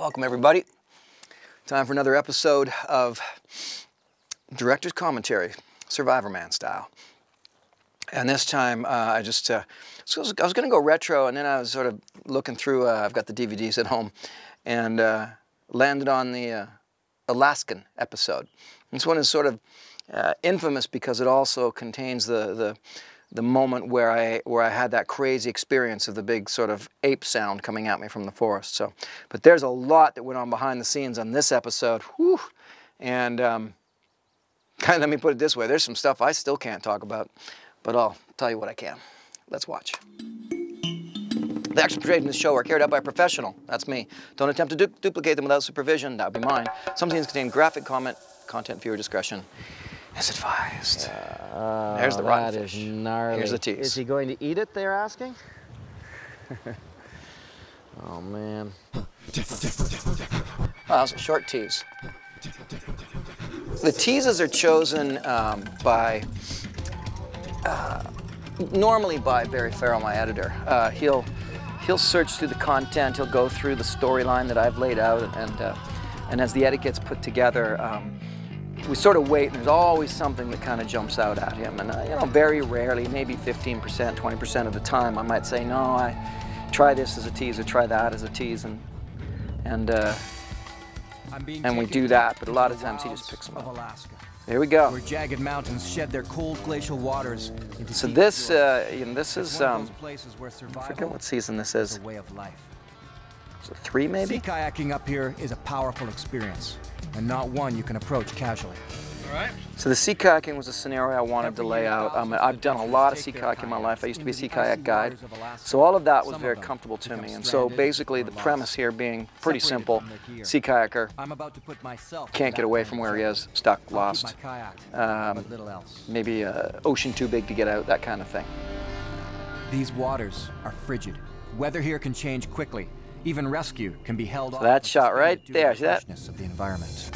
Welcome everybody. Time for another episode of Director's Commentary, Survivorman style. And this time I just, I was gonna go retro, and then I was sort of looking through, I've got the DVDs at home, and landed on the Alaskan episode. This one is sort of infamous because it also contains the moment where I had that crazy experience of the big sort of ape sound coming at me from the forest. So, but there's a lot that went on behind the scenes on this episode. Whew. And let me put it this way, there's some stuff I still can't talk about, but I'll tell you what I can. Let's watch. The actions portrayed in this show are carried out by a professional. That's me. Don't attempt to duplicate them without supervision. That would be mine. Some scenes contain graphic content, viewer discretion is advised. There's the rotten fish. That is gnarly. Here's the tease. Is he going to eat it, they're asking? Oh, man. Well, that's a short tease. The teases are chosen normally by Barry Farrell, my editor. He'll search through the content, he'll go through the storyline that I've laid out, and as the etiquette's put together, we sort of wait, and there's always something that kind of jumps out at him. And you know, very rarely, maybe 15%, 20% of the time, I might say, no, I try this as a tease or try that as a tease, and we do that. But a lot of times, he just picks them up. Alaska. There we go. Where jagged mountains shed their cold glacial waters. So this, this is I forget what season this is. Way of life. So 3 maybe. Sea kayaking up here is a powerful experience, and not one you can approach casually. All right. So the sea kayaking was a scenario I wanted to lay out. I've done a lot of sea kayaking in my life. I used to be a sea kayak guide. So all of that was very comfortable to me. And so basically the premise here being pretty simple. Sea kayaker can't get away from where he is, stuck, lost. Maybe ocean too big to get out, that kind of thing. These waters are frigid. Weather here can change quickly. Even rescue can be held off. So that shot right there, see that? Of the environment.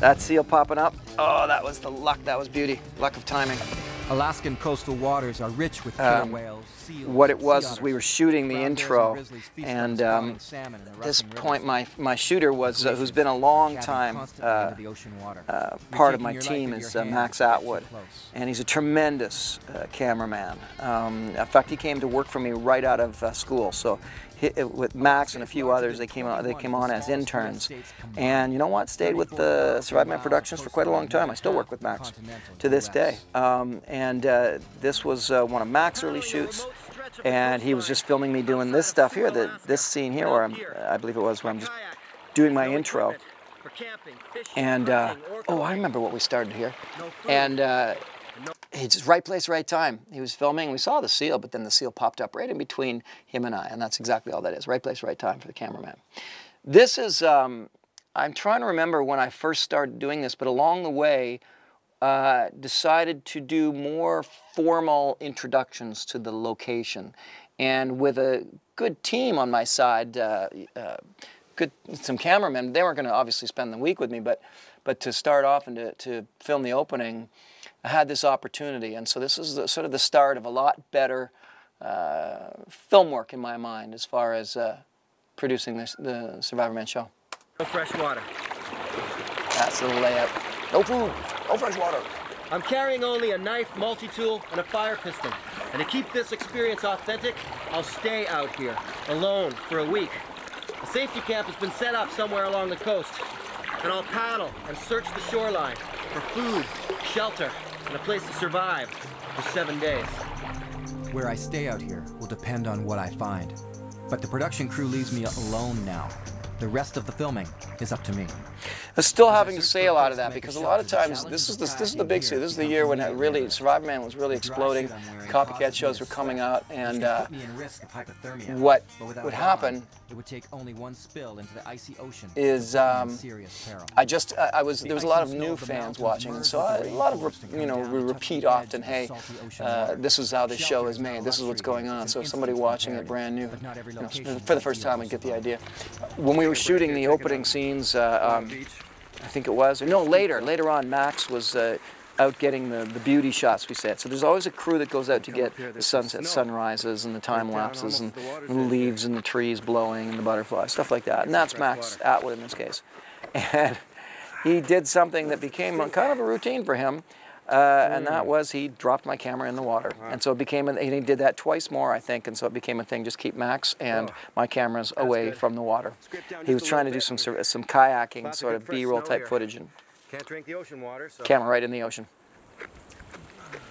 That seal popping up. Oh, that was the luck. That was beauty. Luck of timing. Alaskan coastal waters are rich with killer whales, seals, what it was is we were shooting the intro, and at this point my shooter was, who's been a long time part of my team, is Max Atwood, and he's a tremendous cameraman. In fact, he came to work for me right out of school. So with Max and a few others, they came on as interns, and you know what? Stayed with the Survivorman Productions for quite a long time. I still work with Max to this day. This was one of Max's early shoots, and he was just filming me doing this stuff here, this scene here, where I believe it was, where I'm just doing my intro. And oh, I remember what we started here. And it's just right place, right time. He was filming, we saw the seal, but then the seal popped up right in between him and I, and that's exactly all that is. Right place, right time for the cameraman. This is, I'm trying to remember when I first started doing this, but along the way, decided to do more formal introductions to the location. And with a good team on my side, some cameramen, they weren't gonna obviously spend the week with me, but to start off and to film the opening, I had this opportunity, and so this is sort of the start of a lot better film work in my mind as far as producing the Survivorman show. No fresh water. That's the layup. No food, no fresh water. I'm carrying only a knife, multi-tool, and a fire pistol. And to keep this experience authentic, I'll stay out here, alone, for a week. A safety camp has been set up somewhere along the coast, and I'll paddle and search the shoreline for food, shelter, and a place to survive for 7 days. Where I stay out here will depend on what I find. But the production crew leaves me alone now. The rest of the filming is up to me. I'm still having to sail out of that, because a lot of times, this is the big year. This is the year when it really, Survivorman was really exploding, copycat shows were coming out, and what would happen is there was a lot of new fans watching, and so a lot of, you know, we repeat often, hey, this is how this show is made, this is what's going on, so if somebody watching it brand new, you know, for the first time would get the idea. When we were shooting the opening scenes, I think it was, no, later on, Max was out getting the beauty shots we set. So there's always a crew that goes out to get the sunsets, sunrises, and the time lapses, and the leaves and the trees blowing, and the butterflies, stuff like that. And that's Max Atwood in this case. And he did something that became kind of a routine for him, and that was he dropped my camera in the water. And so it became, and he did that twice more, I think, and so it became a thing, just keep Max and my cameras away from the water. He was trying to do some kayaking, sort of B-roll type footage. And can't drink the ocean water, so. Camera right in the ocean.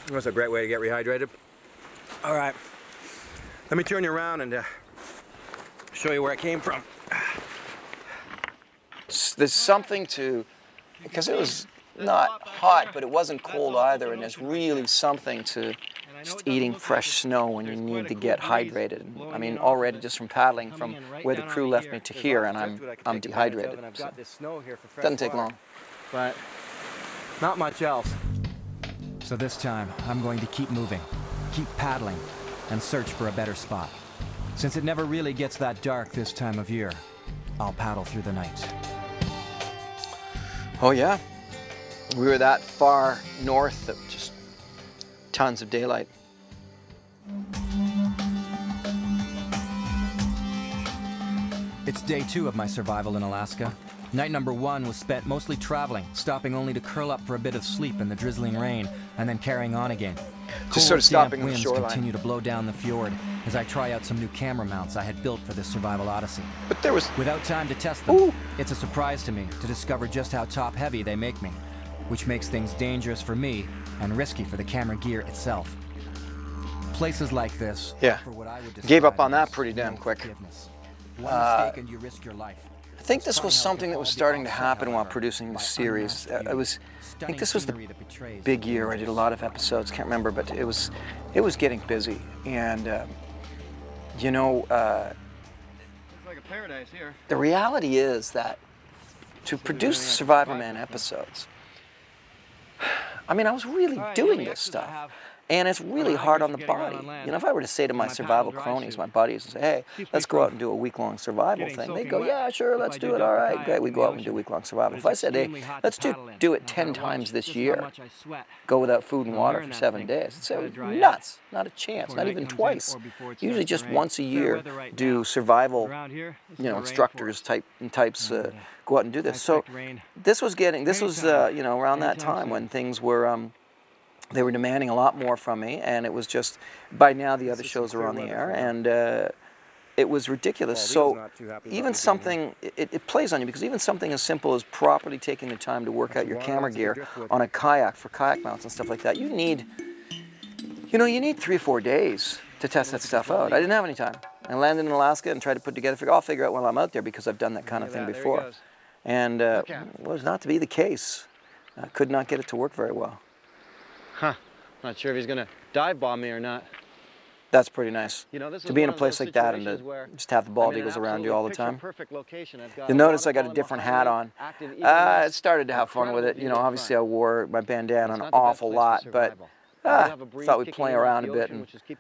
That's a great way to get rehydrated. All right, let me turn you around and show you where I came from. There's something to, because it was not hot, but it wasn't cold either, and there's really something to just eating fresh snow when you need to get hydrated. I mean, already just from paddling from where the crew left me to here, and I'm dehydrated. So. Doesn't take long. But not much else. So this time, I'm going to keep moving, keep paddling, and search for a better spot. Since it never really gets that dark this time of year, I'll paddle through the night. Oh yeah, we were that far north of just tons of daylight. It's day 2 of my survival in Alaska. Night number 1 was spent mostly traveling, stopping only to curl up for a bit of sleep in the drizzling rain, and then carrying on again. Just sort of stopping in the shoreline. Winds continue to blow down the fjord as I try out some new camera mounts I had built for this survival odyssey. But there was... Without time to test them, ooh. It's a surprise to me to discover just how top-heavy they make me, which makes things dangerous for me and risky for the camera gear itself. Places like this... Yeah, for what I would gave up on that pretty damn quick. One mistake and you risk your life. I think this was something that was starting to happen while producing the series. I think this was the big year. I did a lot of episodes, can't remember, but it was getting busy. And you know, the reality is that to produce the Survivorman episodes, I mean, I was really doing this stuff. And it's really hard on the body. You know, if I were to say to my survival cronies, my buddies, and say, hey, let's go out and do a week-long survival thing, they'd go, yeah, sure, let's do it, all right, great, we go out and do a week-long survival. If I said, hey, let's do it 10 times this year, go without food and water for 7 days, I'd say, nuts, not a chance, not even twice. Usually just once a year do survival, you know, instructors types go out and do this. So this was getting, this was, you know, around that time when things were, they were demanding a lot more from me, and it was just, by now the other shows are on the air, and it was ridiculous. So even something, it plays on you, because even something as simple as properly taking the time to work out your camera gear on a kayak for kayak mounts and stuff like that, you need, you know, you need 3 or 4 days to test that stuff out. I didn't have any time. I landed in Alaska and tried to put together, I'll figure out while I'm out there, because I've done that kind of thing before. And was not to be the case. I could not get it to work very well. Huh, not sure if he's gonna dive bomb me or not. That's pretty nice. You know, this to be in a place like that and to just have the bald eagles around you all the time. You'll notice I got a different hat on. I started to have fun with it. You know, obviously I wore my bandana an awful lot, but I thought we'd play around a bit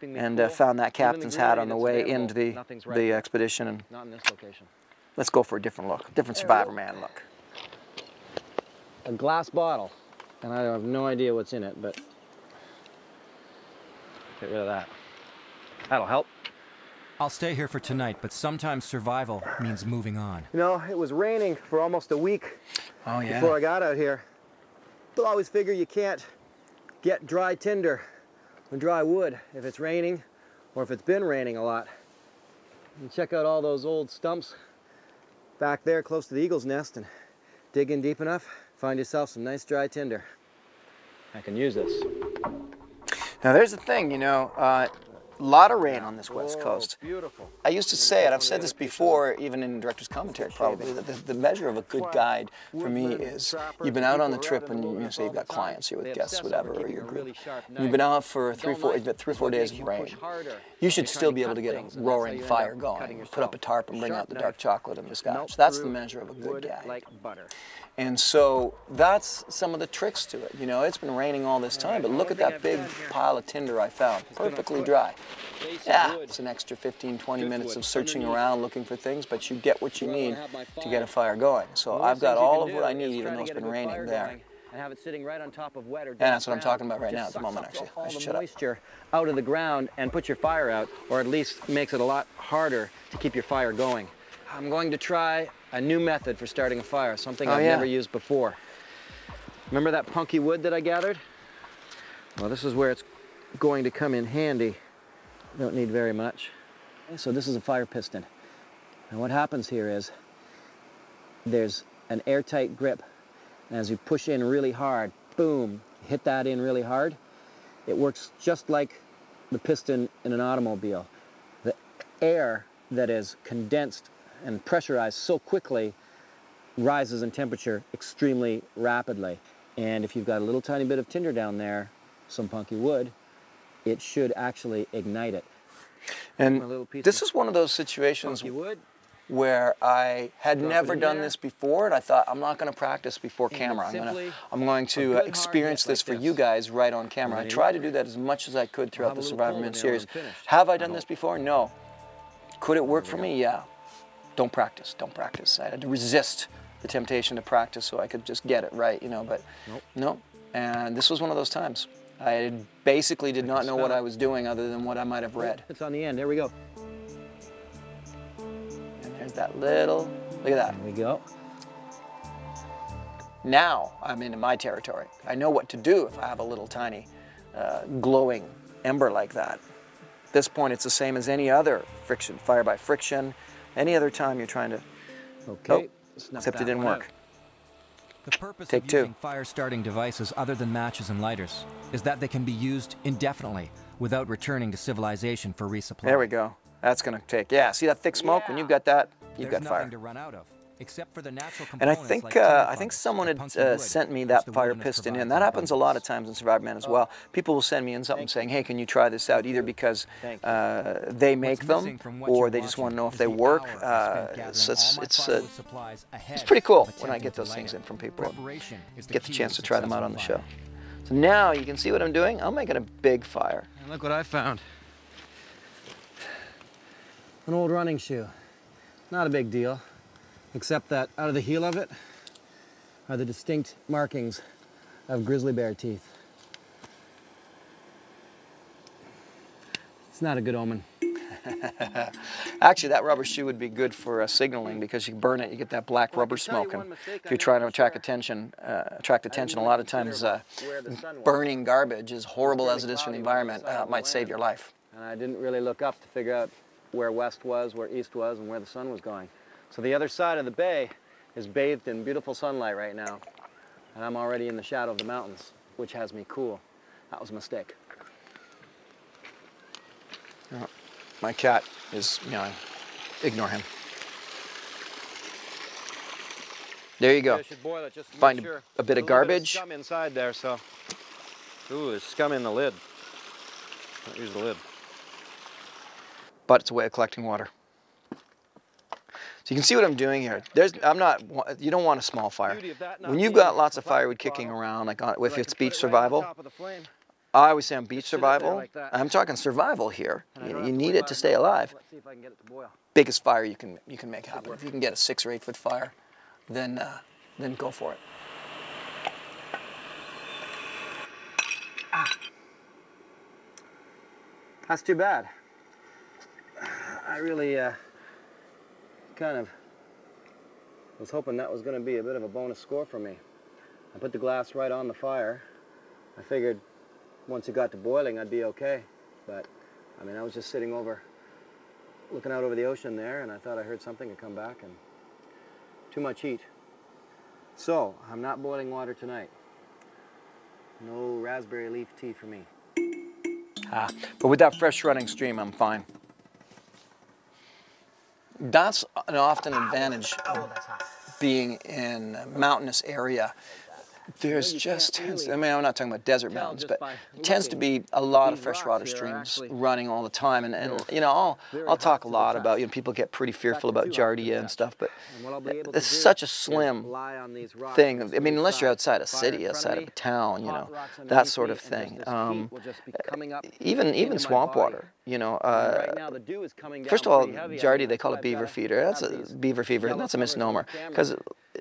and found that captain's hat on the way into the expedition. And let's go for a different look, different Survivorman look. A glass bottle. And I have no idea what's in it, but get rid of that. That'll help. I'll stay here for tonight, but sometimes survival means moving on. You know, it was raining for almost a week before I got out here. They'll always figure you can't get dry tinder and dry wood if it's raining or if it's been raining a lot. You check out all those old stumps back there close to the eagle's nest and dig in deep enough. Find yourself some nice dry tinder. I can use this. Now there's the thing, you know, a lot of rain on this west coast. Beautiful. I used to say, and I've said this before, even in director's commentary probably, that the measure of a good guide for me is you've been out on the trip and you say you've got clients, you're with guests, whatever, or your group. You've been out for 3 or 4 days of rain. You should still be able to get a roaring fire going, put up a tarp and bring out the dark chocolate and the scotch. That's the measure of a good guide. And so that's some of the tricks to it. You know, it's been raining all this time, but look at that big pile of tinder I found, perfectly dry. Yeah, it's an extra 15–20 minutes of searching around looking for things, but you get what you need to get a fire going. So I've got all of what I need, even though it's been raining there. and have it sitting right on top of wet or damp ground. Yeah, that's what I'm talking about right now at the moment, actually. I should shut up. Sucks all the moisture out of the ground and put your fire out, or at least makes it a lot harder to keep your fire going. I'm going to try a new method for starting a fire, something I've never used before. Remember that punky wood that I gathered? Well, this is where it's going to come in handy. Don't need very much. So this is a fire piston. And what happens here is there's an airtight grip. And as you push in really hard, boom, hit that in really hard. It works just like the piston in an automobile. The air that is condensed and pressurized so quickly rises in temperature extremely rapidly. And if you've got a little tiny bit of tinder down there, some punky wood, it should actually ignite it. And this is one of those situations where I had never done this before, and I thought, I'm not going to practice before camera. I'm going to experience this for you guys right on camera. I tried to do that as much as I could throughout the Survivorman series. Have I done this before? No. Could it work for me? Yeah. Don't practice. Don't practice. I had to resist the temptation to practice so I could just get it right, you know, but no. And this was one of those times. I basically did not know what I was doing other than what I might have read. It's on the end. There we go. And there's that little, look at that. There we go. Now I'm into my territory. I know what to do if I have a little tiny glowing ember like that. At this point, it's the same as any other friction, fire by friction. Any other time you're trying to, except it didn't work. The purpose of using fire starting devices other than matches and lighters is that they can be used indefinitely without returning to civilization for resupply. There we go. That's gonna take, see that thick smoke? When you've got that, you've got fire. There's nothing to run out of, except for the natural components. And I think someone had sent me that fire piston in. That happens a lot of times in Survivorman as well. People will send me in something saying, hey, can you try this out? Either because they make them or they just want to know if they work. So it's pretty cool when I get those things in from people and get the chance to try them out on the show. So now you can see what I'm doing. I'm making a big fire. And look what I found. An old running shoe. Not a big deal. Except that out of the heel of it are the distinct markings of grizzly bear teeth. It's not a good omen. Actually, that rubber shoe would be good for signaling because you burn it, you get that black rubber smoke. And if you're trying to attract attention, a lot of times burning garbage, as horrible as it is for the environment, might save your life. And I didn't really look up to figure out where west was, where east was, and where the sun was going. So the other side of the bay is bathed in beautiful sunlight right now. And I'm already in the shadow of the mountains, which has me cool. That was a mistake. Oh, my cat is meowing. Ignore him. There you go. Find a bit of garbage. There's scum inside there, so. Ooh, there's scum in the lid. Don't use the lid. But it's a way of collecting water. So you can see what I'm doing here. You don't want a small fire. When you've got lots of firewood kicking around, like if it's beach survival, I always say on beach survival, I'm talking survival here. You need it to stay alive. Biggest fire you can make happen. If you can get a 6 or 8 foot fire, then go for it. That's too bad. I really, kind of was hoping that was going to be a bit of a bonus score for me. I put the glass right on the fire. I figured once it got to boiling I'd be okay, but I mean I was just sitting over looking out over the ocean there and I thought I heard something and come back and too much heat. So I'm not boiling water tonight. No raspberry leaf tea for me. But with that fresh running stream I'm fine. That's an often advantage of being in a mountainous area. There's just, I mean, I'm not talking about desert mountains, but tends to be a lot of freshwater streams running all the time. And you know, I'll talk a lot about, you know, people get pretty fearful about giardia and stuff, but it's such a slim thing. I mean, unless you're outside a city, outside of a town, you know, that sort of thing. Even swamp water. You know, first of all, giardia, they call it beaver fever. That's a beaver fever, and that's a misnomer because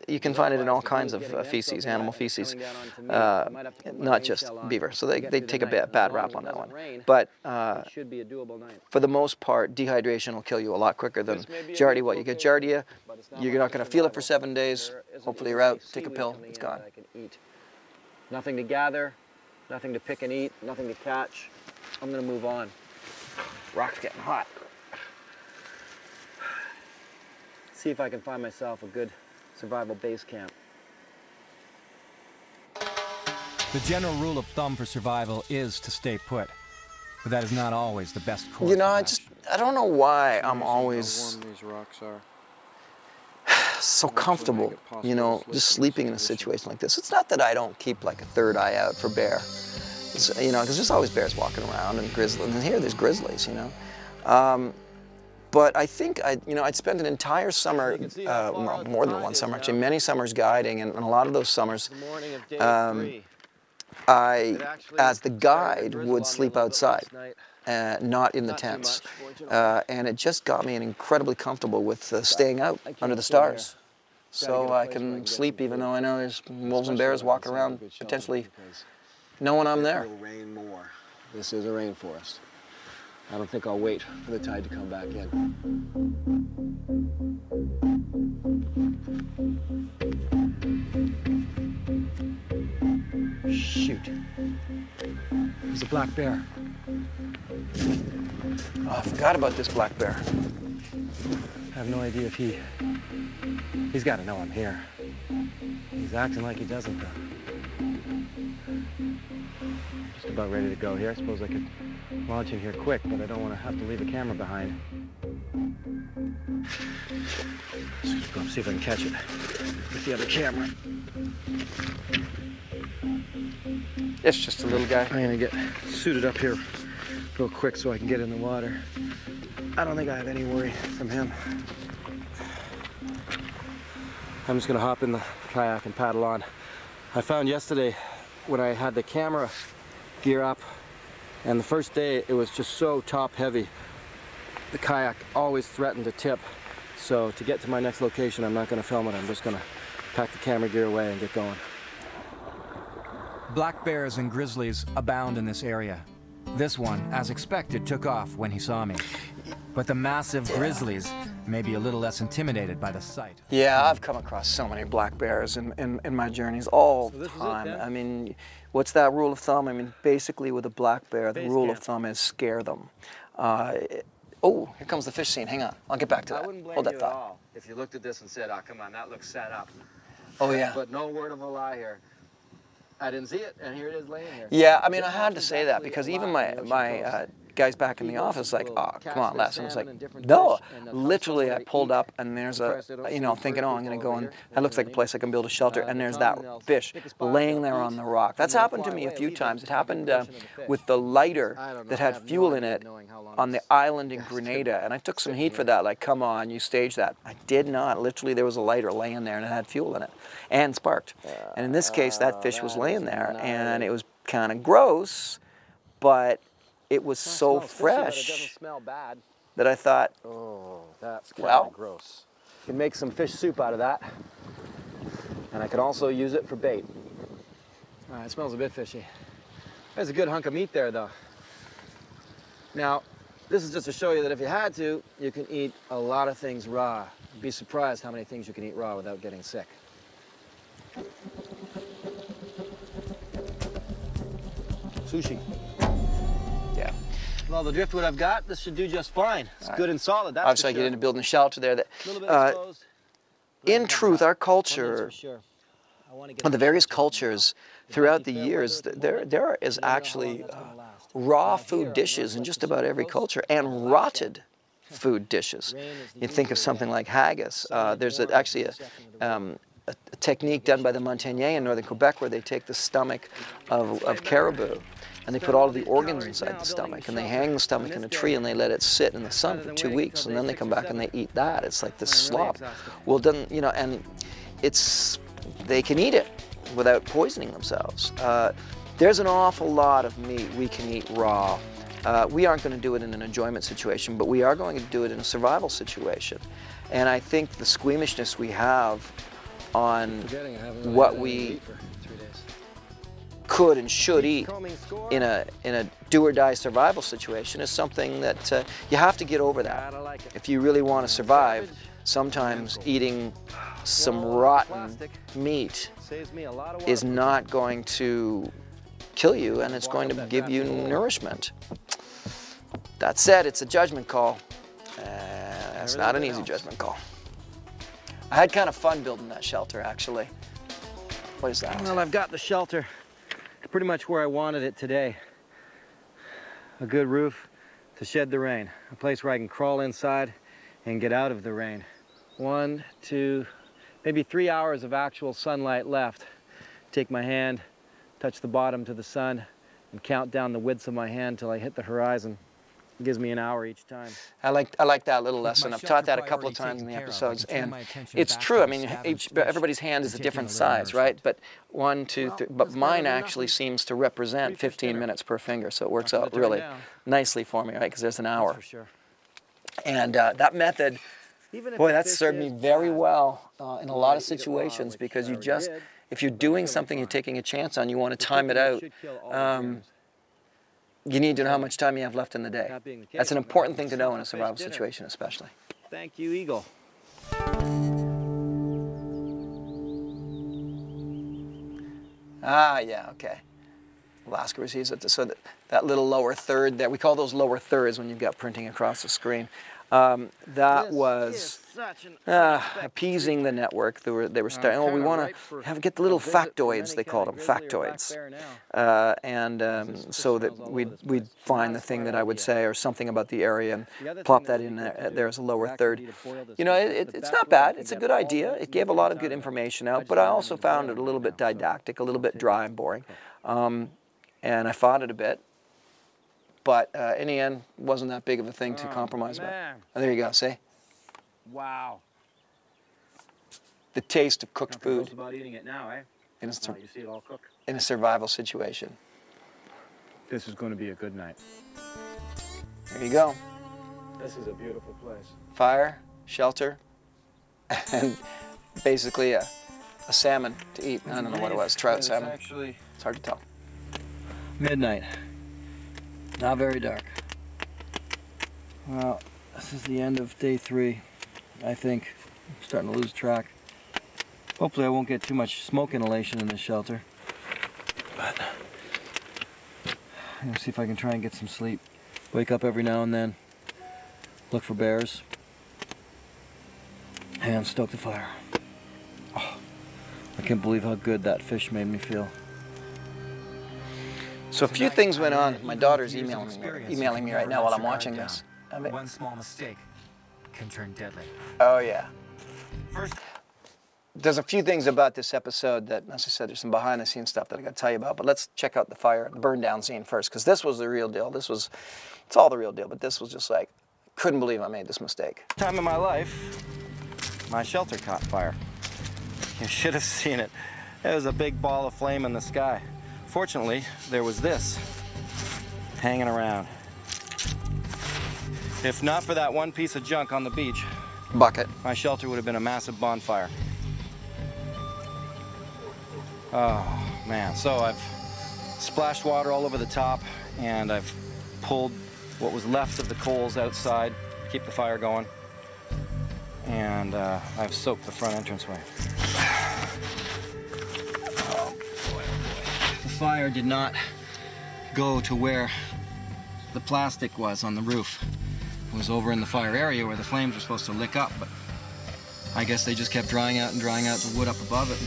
you can find it in all kinds of feces, animal feces, not just beaver. So they take a bad rap on that one. But for the most part, dehydration will kill you a lot quicker than giardia. What you get giardia, you're not going to feel it for 7 days. Hopefully you're out. Take a pill. It's gone. Nothing to gather, nothing to pick and eat, nothing to catch. I'm going to move on. Rock's getting hot. See if I can find myself a good survival base camp. The general rule of thumb for survival is to stay put, but that is not always the best course. You know, I don't know why I'm always so comfortable, you know, just sleeping in a situation like this. It's not that I don't keep like a third eye out for bear, it's, you know, because there's always bears walking around and grizzlies, and here there's grizzlies, you know. But I think I'd spend an entire summer, well, more than one summer, actually many summers guiding, and a lot of those summers, I, as the guide, would sleep outside, not in the tents. And it just got me incredibly comfortable with staying out under the stars. So I can sleep even though I know there's wolves and bears walking around, potentially knowing I'm there. This is a rainforest. I don't think I'll wait for the tide to come back in. Shoot. There's a black bear. Oh, I forgot about this black bear. I have no idea if he's got to know I'm here. He's acting like he doesn't, though. Just about ready to go here. I suppose I could launch in here quick, but I don't want to have to leave a camera behind. Let's go see if I can catch it with the other camera. It's just a little guy. I'm gonna get suited up here real quick so I can get in the water. I don't think I have any worry from him. I'm just gonna hop in the kayak and paddle on. I found yesterday when I had the camera gear up, and the first day, it was just so top heavy. The kayak always threatened to tip. So to get to my next location, I'm not gonna film it. I'm just gonna pack the camera gear away and get going. Black bears and grizzlies abound in this area. This one, as expected, took off when he saw me. But the massive grizzlies may be a little less intimidated by the sight. Yeah, I've come across so many black bears in my journeys all the time. I mean, what's that rule of thumb? I mean, basically with a black bear, the rule of thumb is scare them. Oh, here comes the fish scene. Hang on, I'll get back to that. I wouldn't blame you at all if you looked at this and said, "Oh, come on, that looks set up." Oh yeah. But no word of a lie here. I didn't see it, and here it is laying here. Yeah, I mean, I had to say that because even my guys back in the office like, "Oh, come on, Les." And I was like, no, literally I pulled up and there's a, you know, thinking, oh, I'm going to go and that looks like a place I can build a shelter. And there's that fish laying there on the rock. That's happened to me a few times. It happened with the lighter that had fuel in it on the island in Grenada. And I took some heat for that. Like, come on, you staged that. I did not. Literally, there was a lighter laying there and it had fuel in it and sparked. And in this case, that fish was laying there and it was kind of gross, but it was so fresh that I thought, oh, that's kind of gross. You can make some fish soup out of that. And I could also use it for bait. All right, it smells a bit fishy. There's a good hunk of meat there, though. Now, this is just to show you that if you had to, you can eat a lot of things raw. You'd be surprised how many things you can eat raw without getting sick. Sushi. With all the driftwood I've got, this should do just fine. It's good and solid. That's obviously, I get into building a shelter there. That, in truth, our culture, the various cultures throughout the years, there is actually raw food dishes in just about every culture and rotted food dishes. You think of something like haggis. There's actually a technique done by the Montagnier in northern Quebec where they take the stomach of caribou and they put all of the organs inside the stomach and they hang the stomach in a tree and they let it sit in the sun for 2 weeks and then they come back and they eat that. It's like this slop. Well, done, you know, and it's, they can eat it without poisoning themselves. There's an awful lot of meat we can eat raw. We aren't going to do it in an enjoyment situation, but we are going to do it in a survival situation. And I think the squeamishness we have on what we could and should eat in a do-or-die survival situation is something that you have to get over that. If you really want to survive, sometimes eating some rotten meat is not going to kill you, and it's going to give you nourishment. That said, it's a judgment call. It's not an easy judgment call. I had kind of fun building that shelter, actually. What is that? Well, I've got the shelter pretty much where I wanted it today. A good roof to shed the rain. A place where I can crawl inside and get out of the rain. 1, 2, maybe 3 hours of actual sunlight left. Take my hand, touch the bottom to the sun, and count down the widths of my hand till I hit the horizon. It gives me an hour each time. I like that little lesson. I've taught that a couple of times in the episodes, and it's true. I mean, everybody's hand is a different size, right? But 1, 2, 3, but mine actually seems to represent 15 minutes per finger, so it works out really nicely for me, right? Because there's an hour. And that method, boy, that served me very well in a lot of situations, because you just, if you're doing something you're taking a chance on, you want to time it out. You need to know how much time you have left in the day. That's an important thing to know in a survival situation, especially. Thank you, Eagle. Ah, yeah, okay. Alaska receives it. So that little lower third there, we call those lower thirds when you've got printing across the screen. That was appeasing the network. They were starting, oh, we want to get the little factoids, they called them, factoids. So that we'd find the thing that I would say or something about the area and plop that in there as a lower third. You know, it's not bad. It's a good idea. It gave a lot of good information out, but I also found it a little bit didactic, a little bit dry and boring. And I fought it a bit. But in the end, wasn't that big of a thing to compromise about. Oh, there you go, see? Wow. The taste of cooked food. About eating it now, eh? You see it all cook. In a survival situation. This is going to be a good night. There you go. This is a beautiful place. Fire, shelter, and basically a salmon to eat. I don't know what it was, trout salmon. Actually, it's hard to tell. Midnight. Not very dark. Well, this is the end of day 3, I think. I'm starting to lose track. Hopefully I won't get too much smoke inhalation in this shelter. But I'm gonna see if I can try and get some sleep. Wake up every now and then, look for bears, and stoke the fire. Oh, I can't believe how good that fish made me feel. So a few things went on. My daughter's emailing me right now while I'm watching this. One small mistake can turn deadly. Oh, yeah. There's a few things about this episode that, as I said, there's some behind-the-scenes stuff that I got to tell you about, but let's check out the fire, the burn-down scene first, because this was the real deal. This was, it's all the real deal, but this was just like, couldn't believe I made this mistake. Time in my life, my shelter caught fire. You should have seen it. It was a big ball of flame in the sky. Fortunately, there was this hanging around. If not for that one piece of junk on the beach, my shelter would have been a massive bonfire. Oh, man. So I've splashed water all over the top, and I've pulled what was left of the coals outside to keep the fire going. And I've soaked the front entranceway. The fire did not go to where the plastic was on the roof. It was over in the fire area where the flames were supposed to lick up, but I guess they just kept drying out the wood up above it.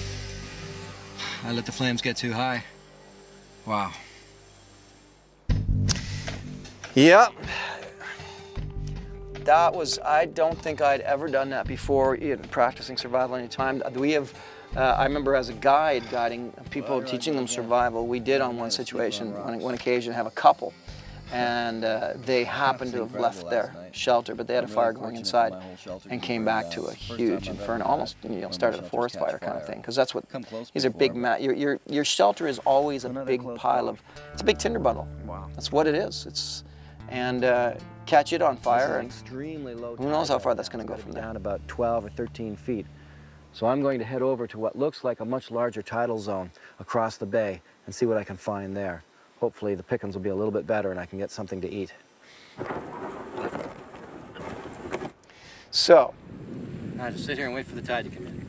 I let the flames get too high. Wow. Yep. That was, I don't think I'd ever done that before in practicing survival any time. We have, I remember as a guide guiding people, teaching them survival, we did on one situation, on one occasion, have a couple. And they happened to have left their shelter, but they had a fire going inside and came back to a huge inferno, almost, you know, started a forest fire kind of thing. Because that's what, these are big, your shelter is always a big pile of, it's a big tinder bundle. Wow. That's what it is. It's, and catch it on fire, and who knows how far that's going to go from there. Down about 12 or 13 feet. So I'm going to head over to what looks like a much larger tidal zone across the bay and see what I can find there. Hopefully the pickings will be a little bit better and I can get something to eat. So, now just sit here and wait for the tide to come in.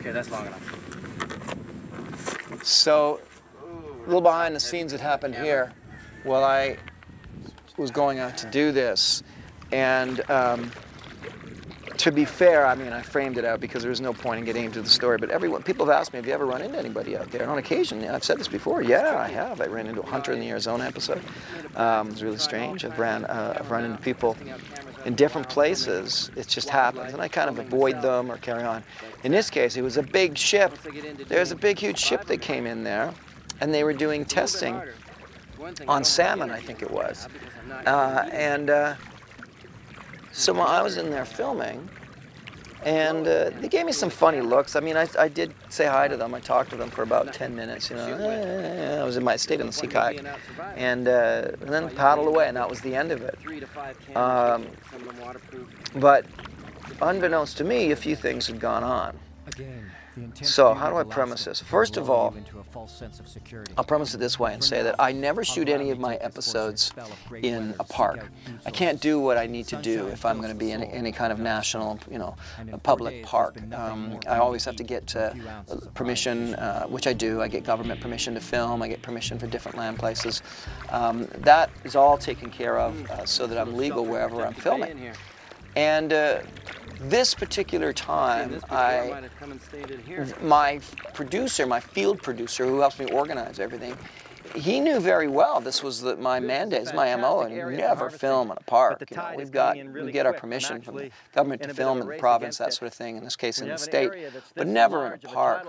Okay, that's long enough. So, a little behind the scenes that happened here while I was going out to do this. And to be fair, I mean, I framed it out because there was no point in getting into the story. But everyone, people have asked me, have you ever run into anybody out there? And on occasion, I've said this before, yeah, I have. I ran into a hunter in the Arizona episode. It was really strange. I've run into people in different places. It just happens, and I kind of avoid them or carry on. In this case, it was a big ship. There's a big, huge ship that came in there, and they were doing testing on salmon, I think it was. So while I was in there filming, and they gave me some funny looks. I mean, I did say hi to them. I talked to them for about 10 minutes, you know. I was in my state in the sea kayak, and then paddled away, and that was the end of it. But unbeknownst to me, a few things had gone on. So how do I premise this? First of all, I'll premise it this way and say that I never shoot any of my episodes in a park. I can't do what I need to do if I'm going to be in any kind of national, you know, public park. I always have to get permission, which I do. I get government permission to film. I get permission for different land places. That is all taken care of so that I'm legal wherever I'm filming. And this particular time, my producer, my field producer, who helps me organize everything, he knew very well this was my mandate, is my MO, and we never film in a park. You know, we get our permission from the government to film in the province, that sort of thing, in this case in the state, but never in a park.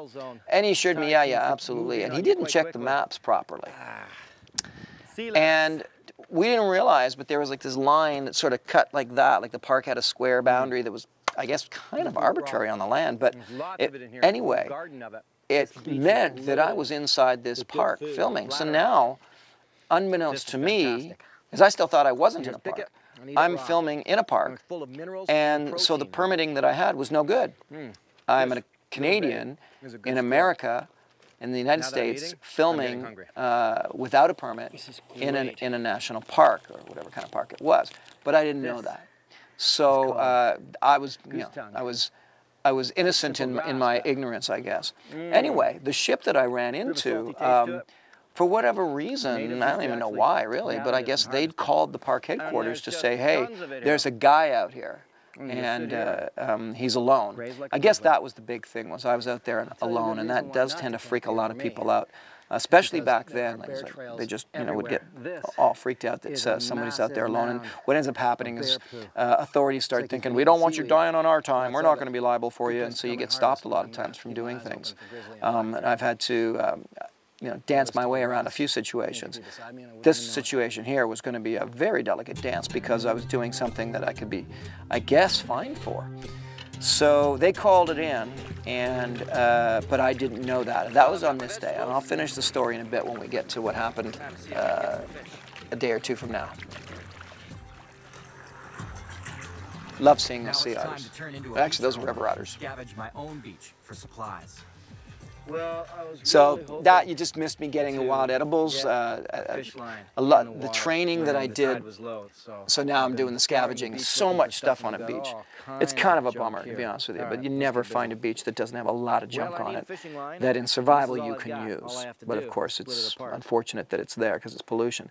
And he assured me, yeah, yeah, absolutely. And he didn't check the maps properly. And we didn't realize, but there was like this line that sort of cut like that, like the park had a square boundary that was, I guess, kind of arbitrary on the land, but anyway, it meant that I was inside this park filming. So now, unbeknownst to me, because I still thought I wasn't in a park, I'm filming in a park, and so the permitting that I had was no good. I'm a Canadian in America, in the United States, filming without a permit in a national park or whatever kind of park it was, but I didn't know that. So I was innocent in my ignorance, I guess. Anyway, the ship that I ran into, for whatever reason, I don't even know why really, but I guess they'd called the park headquarters to say, hey, there's a guy out here. And he's alone. I guess that was the big thing, was I was out there alone, and that does tend to freak a lot of people out, especially back then. Like, they just, you know, would get all freaked out that somebody's out there alone. And what ends up happening is authorities start thinking, we don't want you dying on our time. We're not going to be liable for you. And so you get stopped a lot of times from doing things. And I've had to you know, dance my way around a few situations. This situation here was going to be a very delicate dance because I was doing something that I could be, I guess, fined for. So they called it in, and but I didn't know that. That was on this day, and I'll finish the story in a bit when we get to what happened a day or two from now. Love seeing the sea otters. Actually, those were river otters. Scavenge my own beach for supplies. Well, so that, you just missed me getting the wild edibles, a lot, the training that I did, so now I'm doing the scavenging, so much stuff on a beach. It's kind of a bummer, to be honest with you, but you never find a beach that doesn't have a lot of junk on it that in survival you can use, but of course it's unfortunate that it's there because it's pollution.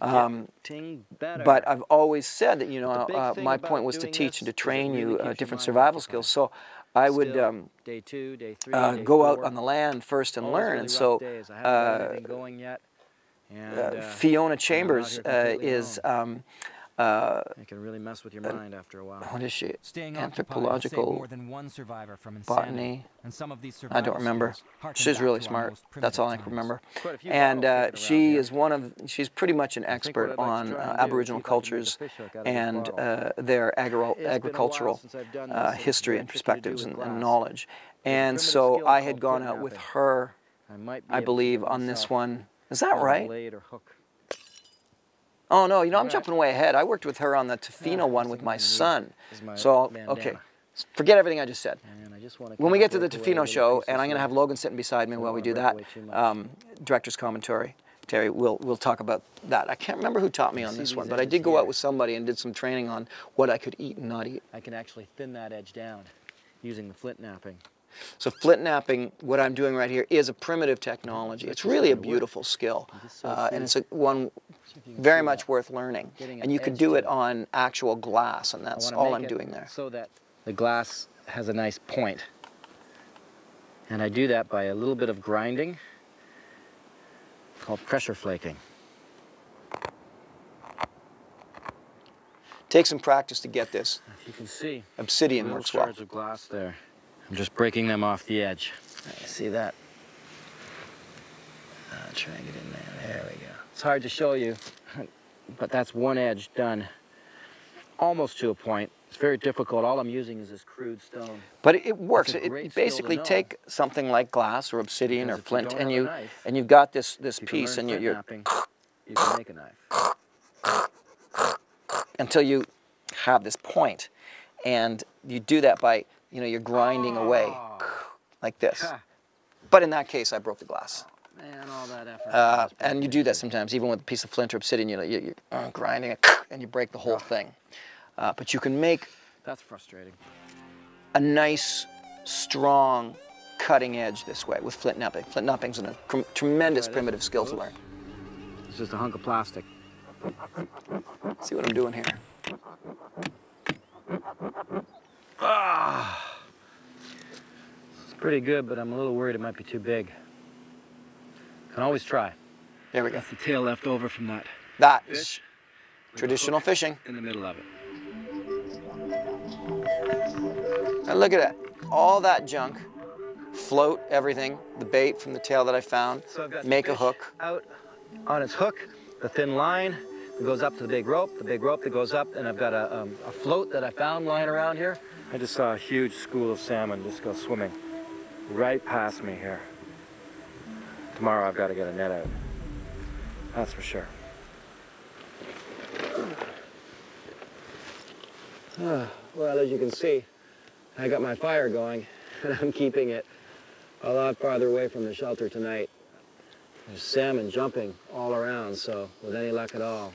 But I've always said that, you know, my point was to teach and to train you different survival skills, so I would go out on the land first and learn, and so Fiona Chambers is what is she? Anthropological, botany, I don't remember. She's really smart. That's all I can remember. And she's pretty much an expert on Aboriginal cultures and their agricultural history and perspectives and knowledge. And so I had gone out with her, I believe, on this one. Is that right? Oh, no, you know, I'm jumping way ahead. I worked with her on the Tofino one with my son. So, okay, forget everything I just said. Man, I just want to when we get to the Tofino show, and I'm going to have Logan sitting beside me while we do that, director's commentary, Terry, we'll talk about that. I can't remember who taught me on this one, but I did go out with somebody and did some training on what I could eat and not eat. I can actually thin that edge down using the flint napping. So flint napping, what I'm doing right here, is a primitive technology. It's really a beautiful skill, and it's one very much worth learning. And you can do it on actual glass, and that's all I'm doing there. So that the glass has a nice point. And I do that by a little bit of grinding, called pressure flaking. Take some practice to get this. You can see obsidian works well. Little shards of glass there. I'm just breaking them off the edge. You see that? I'll try and get in there. There we go. It's hard to show you, but that's one edge done almost to a point. It's very difficult. All I'm using is this crude stone. But it works. It basically take something like glass or obsidian or flint, and you've got this piece, and you're you can make a knife until you have this point, and you do that by you're grinding away like this. But in that case, I broke the glass. Man, all that effort. And you do that sometimes, even with a piece of flint or obsidian. You're grinding it, and you break the whole thing. But you can make that's frustrating. A nice, strong, cutting edge this way with flint napping. Flint napping's a tremendous primitive skill to learn. It's just a hunk of plastic. See what I'm doing here? Ah, it's pretty good, but I'm a little worried it might be too big. Can always try. There we go. That's the tail left over from that. That is traditional fishing. In the middle of it. And look at that. All that junk, float, everything, the bait from the tail that I found, so make a hook. Out on its hook, the thin line that goes up to the big rope that goes up, and I've got a float that I found lying around here. I just saw a huge school of salmon just go swimming right past me here. Tomorrow I've got to get a net out. That's for sure. Well, as you can see, I got my fire going, and I'm keeping it a lot farther away from the shelter tonight. There's salmon jumping all around, so with any luck at all,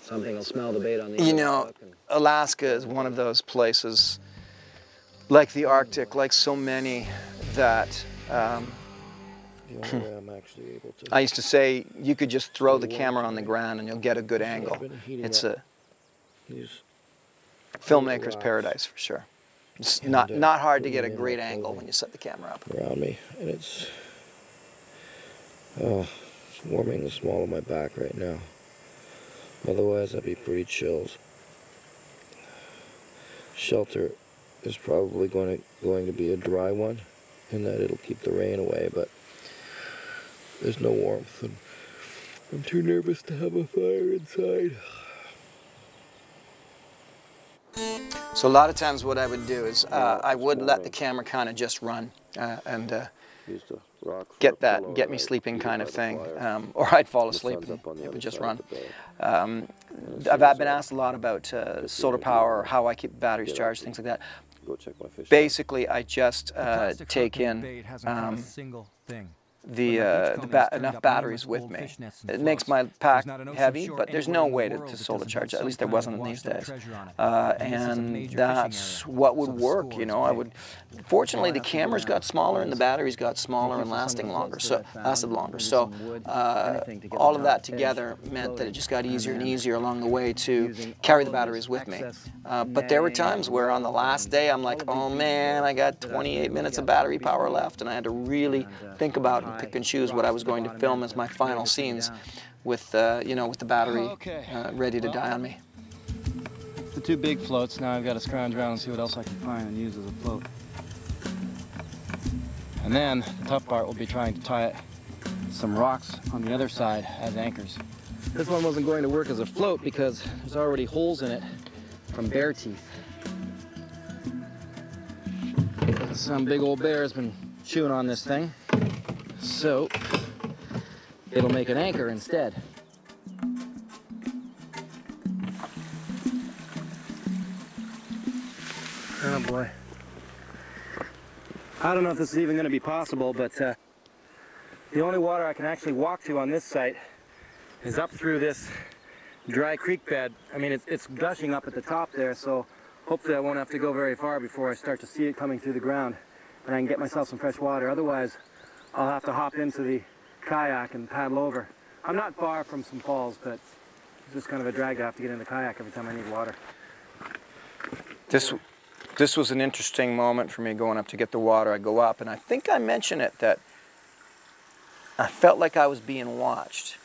something will smell the bait on the end. You know, Alaska is one of those places, like the Arctic, like so many, that I used to say you could just throw the camera on the ground and you'll get a good angle. It's a filmmaker's paradise for sure. It's not hard to get a great angle when you set the camera up. Around me, and it's warming the small of my back right now. Otherwise, I'd be pretty chilled. Shelter is probably going to be a dry one, in that it'll keep the rain away, but there's no warmth, and I'm too nervous to have a fire inside. So a lot of times what I would do is I would let the camera kind of just run and get me sleeping kind of thing, or I'd fall asleep and it would just run. I've been asked a lot about solar power, how I keep batteries charged, things like that. Basically, I just take in enough batteries with me. It makes my pack heavy, but there's no way to solar charge that. At least there wasn't in these days. And that's what would work, Fortunately, the cameras got smaller and the batteries got smaller and lasted longer. So all of that together meant that it just got easier and easier along the way to carry the batteries with me. But there were times where on the last day, I'm like, oh man, I got 28 minutes of battery power left, and I had to really think about pick and choose what I was going to film as my final scenes with, with the battery ready to die on me. The two big floats, now I've got to scrounge around and see what else I can find and use as a float. And then the tough part will be trying to tie some rocks on the other side as anchors. This one wasn't going to work as a float because there's already holes in it from bear teeth. Some big old bear has been chewing on this thing. So, it'll make an anchor instead. Oh boy. I don't know if this is even going to be possible, but the only water I can actually walk to on this site is up through this dry creek bed. I mean, it's gushing up at the top there, so hopefully I won't have to go very far before I start to see it coming through the ground and I can get myself some fresh water. Otherwise, I'll have to hop into the kayak and paddle over. I'm not far from some falls, but it's just kind of a drag. I have to get in the kayak every time I need water. This was an interesting moment for me going up to get the water. I go up, and I think I mentioned it, that I felt like I was being watched.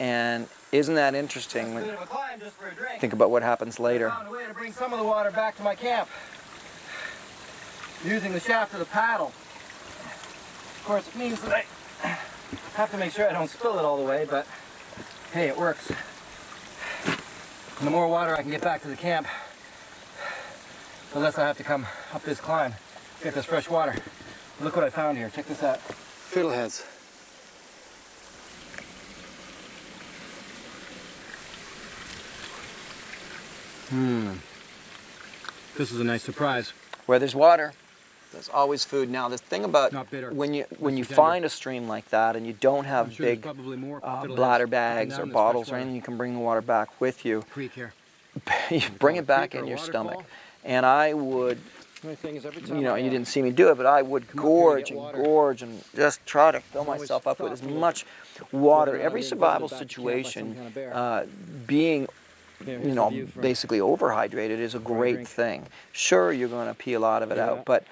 And isn't that interesting when think about what happens later? I found a way to bring some of the water back to my camp using the shaft of the paddle. Of course, it means that I have to make sure I don't spill it all the way, but hey, it works. And the more water I can get back to the camp, the less I have to come up this climb to get this fresh water. Look what I found here. Check this out. Fiddleheads. This is a nice surprise. Where there's water, there's always food. Now, the thing about when you find a stream like that and you don't have big bladder bags or bottles or anything, you can bring the water back with you. You bring it back in your stomach. And I would, you know, and you didn't see me do it, but I would gorge and gorge and just try to fill myself up with as much water. Every survival situation, being you know, basically overhydrated is a great thing. Sure, you're going to pee a lot of it out, but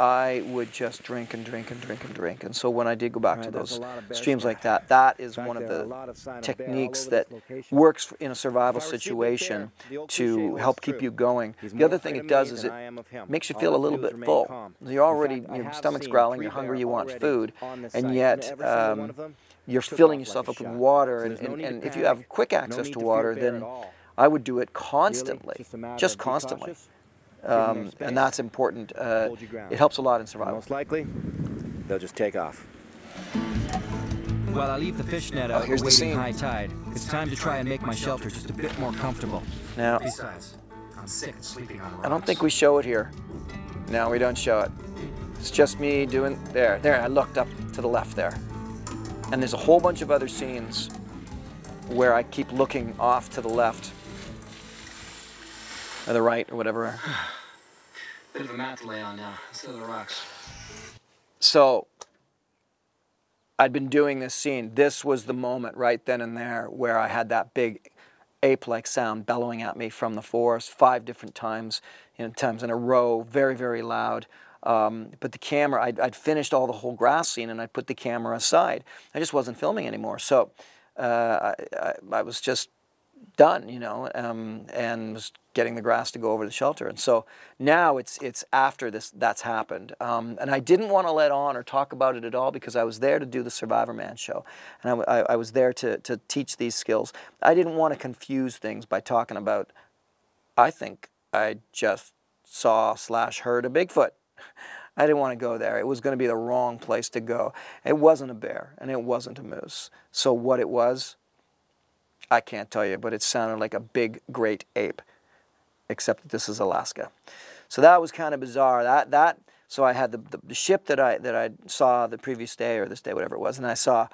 I would just drink and drink and drink and drink. And so when I did go back to those streams like that, that is one of the techniques that works in a survival situation to help keep you going. The other thing it does is it makes you feel a little bit full. You're already, your stomach's growling, you're hungry, you want food, and yet you're filling yourself up with water, and if you have quick access to water, then I would do it constantly, just constantly. And that's important. It helps a lot in survival. Most likely, they'll just take off. While I leave the fish net out, here's the scene. High tide. It's time to try and make my shelter just a bit more comfortable. Now, besides, I'm sick of sleeping on rocks. I don't think we show it here. No, we don't show it. It's just me doing there. I looked up to the left there, and there's a whole bunch of other scenes where I keep looking off to the left. Or the right, or whatever. Bit of a mat to lay on now, instead of the rocks. So, I'd been doing this scene. This was the moment right then and there where I had that big ape-like sound bellowing at me from the forest 5 different times, you know, times in a row, very, very loud. But the camera, I'd finished all the whole grass scene and I put the camera aside. I just wasn't filming anymore, so I was just done, you know, and was getting the grass to go over the shelter. And so now it's after this that's happened. And I didn't want to let on or talk about it at all because I was there to do the Survivorman show. And I was there to teach these skills. I didn't want to confuse things by talking about, I think I just saw/heard a Bigfoot. I didn't want to go there. It was going to be the wrong place to go. It wasn't a bear and it wasn't a moose. So what it was, I can't tell you, but it sounded like a big, great ape, except that this is Alaska. So that was kind of bizarre. So I had the ship that I saw the previous day or this day, whatever it was, and I saw,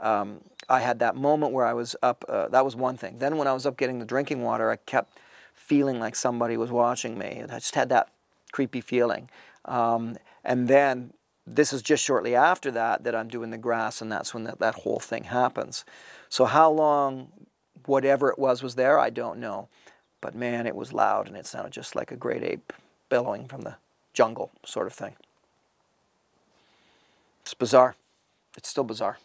I had that moment where I was up, that was one thing. Then when I was up getting the drinking water, I kept feeling like somebody was watching me. And I just had that creepy feeling. And then this is just shortly after that I'm doing the grass, and that's when that whole thing happens. So how long whatever it was there, I don't know. But man, it was loud and it sounded just like a great ape bellowing from the jungle sort of thing. It's bizarre. It's still bizarre.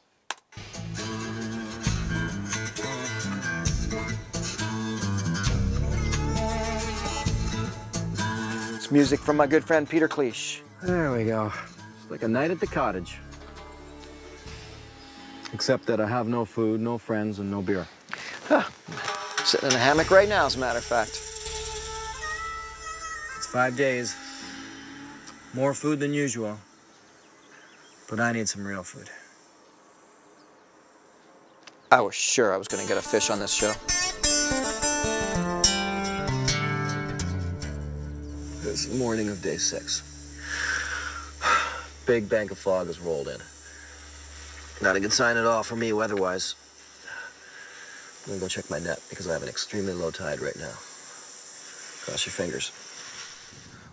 It's music from my good friend Peter Klish. There we go. It's like a night at the cottage. Except that I have no food, no friends, and no beer. Huh. Sitting in a hammock right now, as a matter of fact. It's 5 days. More food than usual. But I need some real food. I was sure I was going to get a fish on this show. Alaska's morning of day 6. Big bank of fog has rolled in. Not a good sign at all for me weather-wise. I'm gonna go check my net because I have an extremely low tide right now. Cross your fingers.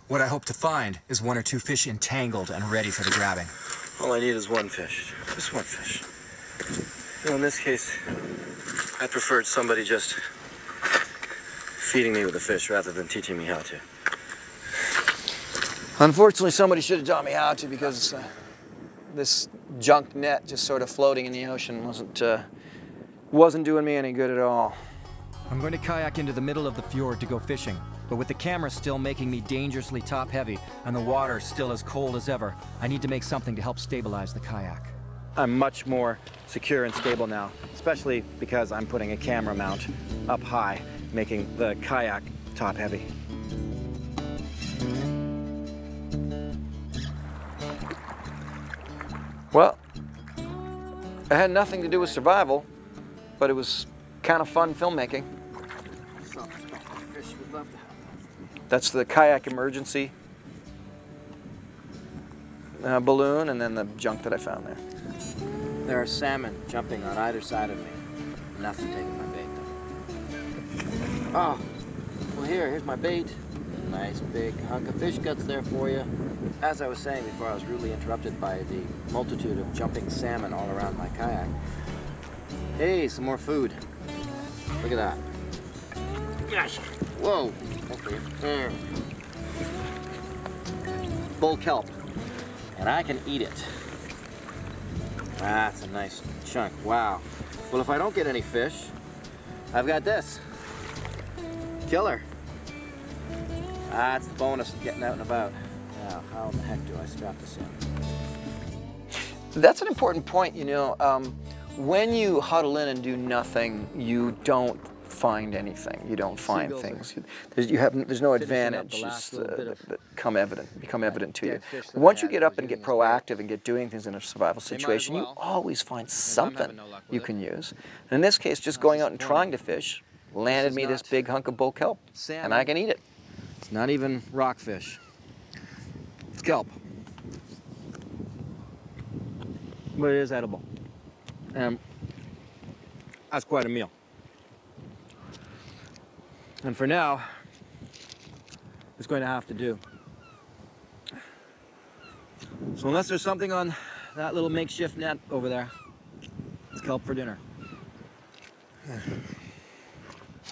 What I hope to find is 1 or 2 fish entangled and ready for the grabbing. All I need is 1 fish. Just 1 fish. You know, in this case, I preferred somebody just feeding me with a fish rather than teaching me how to. Unfortunately, somebody should have taught me how to, because this junk net just sort of floating in the ocean wasn't doing me any good at all. I'm going to kayak into the middle of the fjord to go fishing, but with the camera still making me dangerously top heavy and the water still as cold as ever, I need to make something to help stabilize the kayak. I'm much more secure and stable now, especially because I'm putting a camera mount up high, making the kayak top heavy. Well, it had nothing to do with survival, but it was kind of fun filmmaking. That's the kayak emergency balloon, and then the junk that I found there. There are salmon jumping on either side of me. I'm not taking my bait, though. Oh, well, here's my bait. A nice big hunk of fish guts there for you. As I was saying before, I was rudely interrupted by the multitude of jumping salmon all around my kayak. Hey, some more food. Look at that. Gosh. Whoa. Okay. Bull kelp. And I can eat it. That's a nice chunk. Wow. Well, if I don't get any fish, I've got this. Killer. That's the bonus of getting out and about. Now, how in the heck do I strap this in? That's an important point, you know. When you huddle in and do nothing, you don't find anything. You don't find things. There's no advantages that become evident to you. Once you get up and get proactive and get doing things in a survival situation, you always find something you can use. And in this case, just going out and trying to fish landed me this big hunk of bull kelp, and I can eat it. It's not even rockfish. It's kelp. But it is edible. And that's quite a meal. And for now, it's going to have to do. So unless there's something on that little makeshift net over there, it's kelp for dinner. Huh.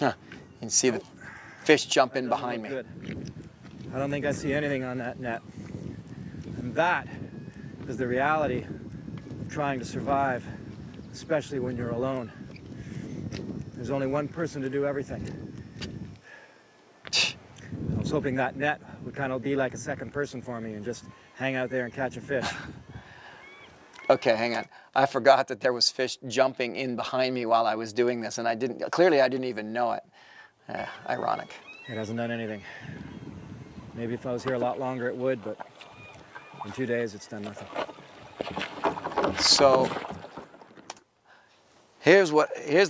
You can see the fish jump in behind me. Good. I don't think I see anything on that net. And that is the reality of trying to survive. Especially when you're alone. There's only one person to do everything. I was hoping that net would kind of be like a second person for me and just hang out there and catch a fish. Okay, hang on. I forgot that there was fish jumping in behind me while I was doing this, and I didn't even know it. Ironic. It hasn't done anything. Maybe if I was here a lot longer it would, but in 2 days it's done nothing. So, here's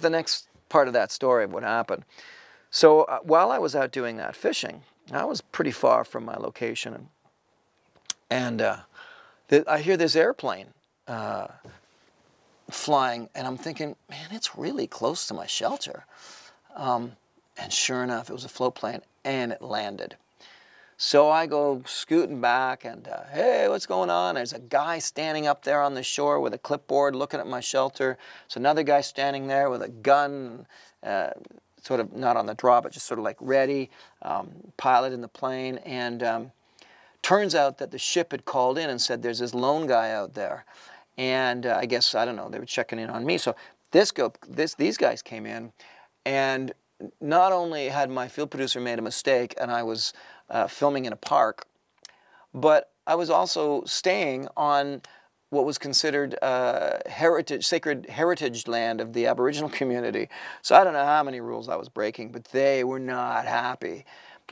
the next part of that story of what happened. So while I was out doing that fishing, I was pretty far from my location, and I hear this airplane flying, and I'm thinking, man, it's really close to my shelter. And sure enough, it was a float plane, and it landed. So I go scooting back and, hey, what's going on? There's a guy standing up there on the shore with a clipboard looking at my shelter. There's another guy standing there with a gun, sort of not on the draw, but just sort of like ready, pilot in the plane. And turns out that the ship had called in and said, there's this lone guy out there. And I guess, I don't know, they were checking in on me. So these guys came in, and not only had my field producer made a mistake and I was filming in a park, but I was also staying on what was considered sacred heritage land of the Aboriginal community. So I don't know how many rules I was breaking, but they were not happy.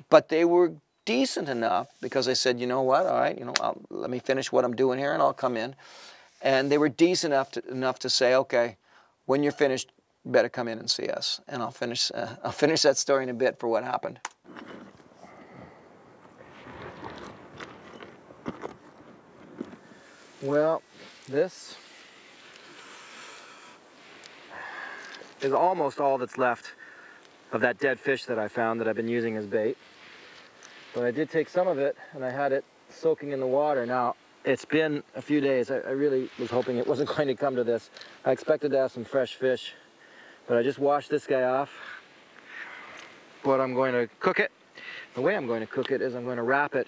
But they were decent enough because I said, you know what, all right, you know, let me finish what I'm doing here and I'll come in. And they were decent enough to say, okay, when you're finished, you better come in and see us. And I'll finish that story in a bit for what happened. Well, this is almost all that's left of that dead fish that I found that I've been using as bait. But I did take some of it, and I had it soaking in the water. Now, it's been a few days. I really was hoping it wasn't going to come to this. I expected to have some fresh fish, but I just washed this guy off. But I'm going to cook it. The way I'm going to cook it is I'm going to wrap it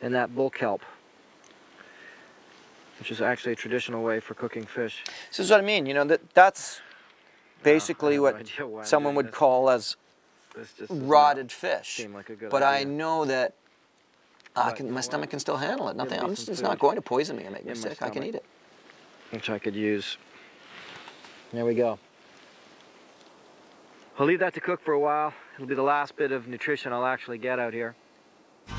in that bull kelp, which is actually a traditional way for cooking fish. So this is what I mean, you know, that's basically what someone would call as rotted fish. But I know that my stomach can still handle it. Nothing else is not going to poison me and make me sick. I can eat it. Which I could use. There we go. I'll leave that to cook for a while. It'll be the last bit of nutrition I'll actually get out here.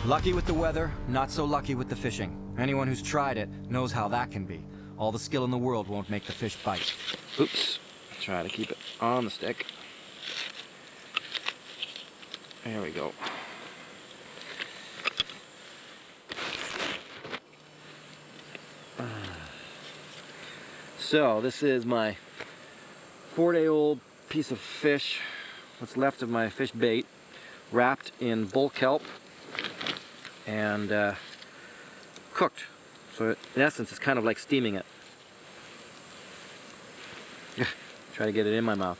Lucky with the weather, not so lucky with the fishing. Anyone who's tried it knows how that can be. All the skill in the world won't make the fish bite. Oops. Try to keep it on the stick. There we go. So this is my 4-day-old piece of fish, what's left of my fish bait, wrapped in bull kelp and cooked. So it, in essence, it's kind of like steaming it. Try to get it in my mouth.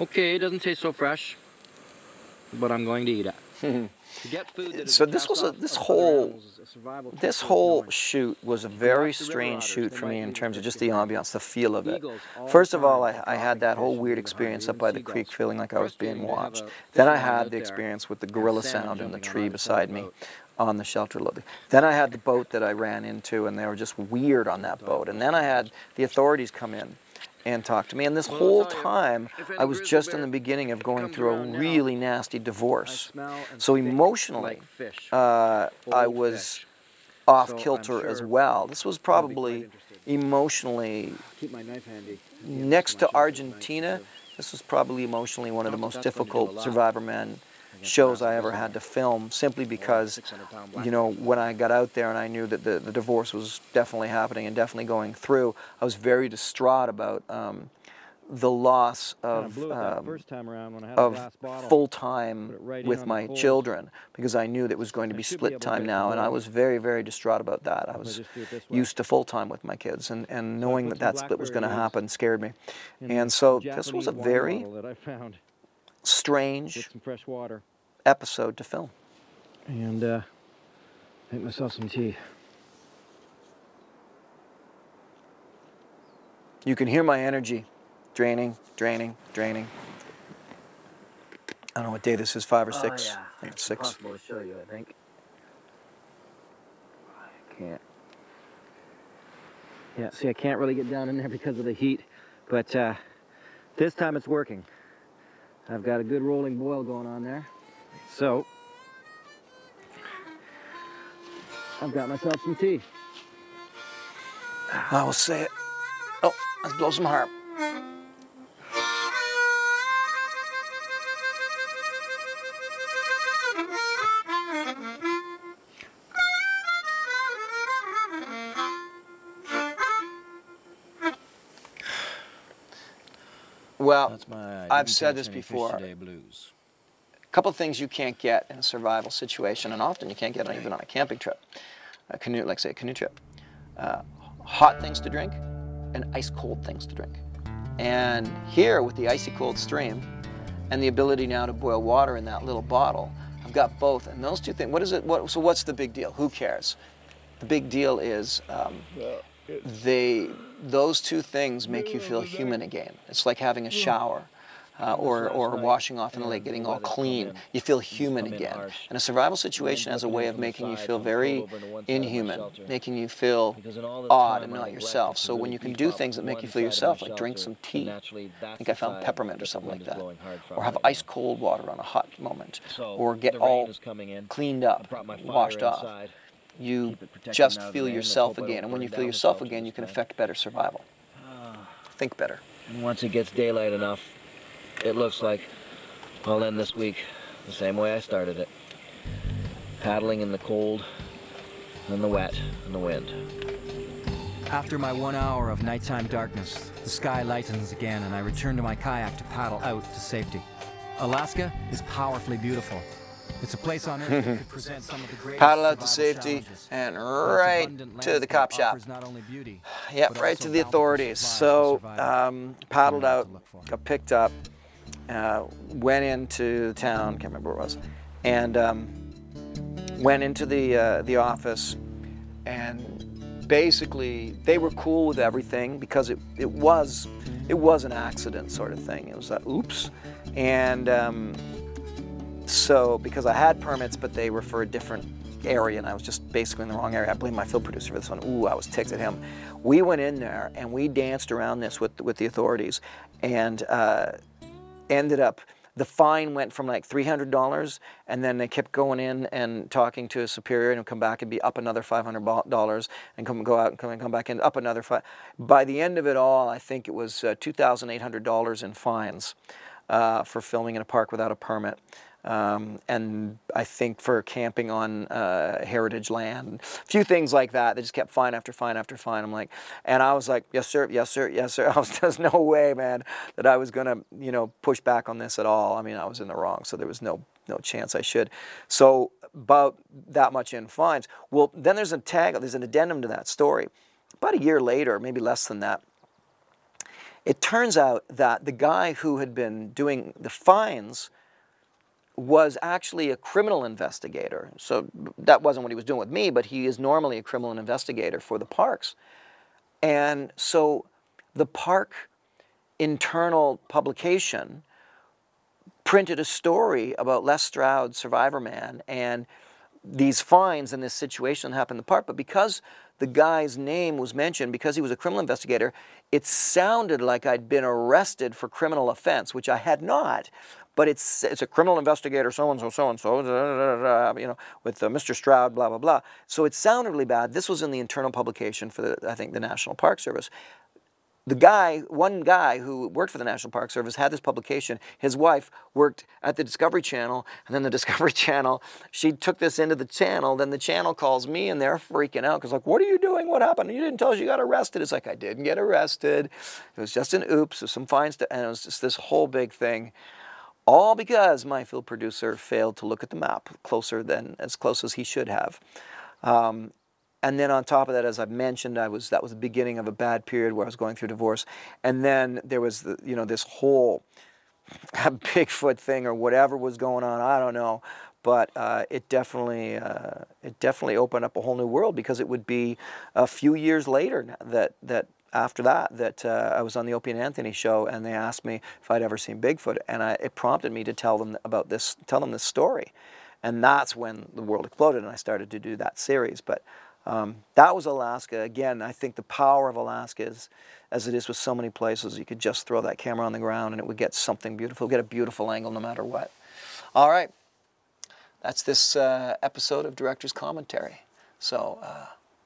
Okay, it doesn't taste so fresh, but I'm going to eat it. So this whole shoot was a very strange shoot for me in terms of just the ambiance, the feel of it. First of all, I had that whole weird experience up by the creek feeling like I was being watched. Then I had the experience with the gorilla sound in the tree beside me on the shelter lobby. Then I had the boat that I ran into, and they were just weird on that boat. And then I had the authorities come in and talk to me. And this whole time, I was just in the beginning of going through a really nasty divorce. So emotionally, I was off kilter as well. This was probably emotionally, next to Argentina, this was probably emotionally one of the most difficult Survivorman shows I ever had to film, simply because, you know, when I got out there and I knew that the divorce was definitely happening and definitely going through, I was very distraught about the loss of full time with my children, because I knew that it was going to be split time now, and I was very, very distraught about that. I was used to full time with my kids, and knowing that that split was going to happen scared me. And so this was a very strange episode to film. And make myself some tea. You can hear my energy draining, draining, draining. I don't know what day this is, 5 or 6. Yeah. I think it's 6. It's impossible to show you, I think. I can't. Yeah, see, I can't really get down in there because of the heat, but this time it's working. I've got a good rolling boil going on there. So, I've got myself some tea. I will say it. Oh, let's blow some harp. Well, I've said this before, a couple things you can't get in a survival situation, and often you can't get even on a camping trip, a canoe trip. Hot things to drink and ice-cold things to drink. And here, with the icy-cold stream and the ability now to boil water in that little bottle, I've got both. And those two things, so what's the big deal? Who cares? The big deal is those two things make you feel human again. It's like having a shower or washing off in the lake, getting all clean. You feel human again. And a survival situation has a way of making you feel very inhuman, making you feel odd and not yourself. So when you can do things that make you feel yourself, like drink some tea, I think I found peppermint or something like that, or have ice cold water on a hot moment, or get all cleaned up, washed off. You just feel yourself again, and when you feel yourself again, you can affect better survival. Think better. And once it gets daylight enough, it looks like I'll end this week the same way I started it. Paddling in the cold, and the wet, and the wind. After my 1 hour of nighttime darkness, the sky lightens again and I return to my kayak to paddle out to safety. Alaska is powerfully beautiful. It's a place on Earth that could present some of the greatest paddle out to safety and right to the cop shop. Not only beauty, yep, right to the authorities. So paddled out, got picked up, went into the town, can't remember where it was, and went into the office, and basically they were cool with everything because it was an accident sort of thing. It was that oops, and so, because I had permits, but they were for a different area, and I was just basically in the wrong area. I blame my field producer for this one. Ooh, I was ticked at him. We went in there, and we danced around this with the authorities, and ended up, the fine went from like $300, and then they kept going in and talking to a superior, and come back and be up another $500, and go out and come back and up another five. By the end of it all, I think it was $2,800 in fines for filming in a park without a permit. And I think for camping on heritage land, a few things like that. They just kept fine after fine after fine. I'm like, and I was like, yes sir, yes sir, yes sir. I was, there's no way, man, that I was gonna, you know, push back on this at all. I mean, I was in the wrong, so there was no chance I should. So about that much in fines. Well, then there's a tag, there's an addendum to that story. About a year later, maybe less than that, it turns out that the guy who had been doing the fines was actually a criminal investigator. So that wasn't what he was doing with me, but he is normally a criminal investigator for the parks. And so the park internal publication printed a story about Les Stroud, Survivorman, and these fines and this situation that happened in the park. But because the guy's name was mentioned, because he was a criminal investigator, it sounded like I'd been arrested for criminal offense, which I had not. But it's a criminal investigator, so-and-so, so-and-so, you know, with Mr. Stroud, blah, blah, blah. So it sounded really bad. This was in the internal publication for, I think, the National Park Service. The guy, one guy who worked for the National Park Service had this publication. His wife worked at the Discovery Channel, and then the Discovery Channel, she took this into the channel, then the channel calls me, and they're freaking out, because like, what are you doing? What happened? You didn't tell us you got arrested. It's like, I didn't get arrested. It was just an oops, there's some fines, and it was just this whole big thing. All because my field producer failed to look at the map closer than as close as he should have. And then on top of that, as I've mentioned, that was the beginning of a bad period where I was going through divorce. And then there was the, you know, this whole Bigfoot thing or whatever was going on. I don't know, but it definitely opened up a whole new world, because it would be a few years later that after that I was on the Opie and Anthony show, and they asked me if I'd ever seen Bigfoot, and it prompted me to tell them this story, and that's when the world exploded, and I started to do that series. But that was Alaska. Again, I think the power of Alaska is, as it is with so many places, you could just throw that camera on the ground and it would get something beautiful, get a beautiful angle no matter what. All right, that's this episode of Director's Commentary. So.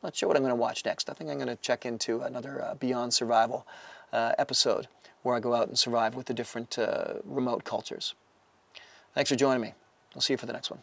Not sure what I'm going to watch next. I think I'm going to check into another Beyond Survival episode where I go out and survive with the different remote cultures. Thanks for joining me. I'll see you for the next one.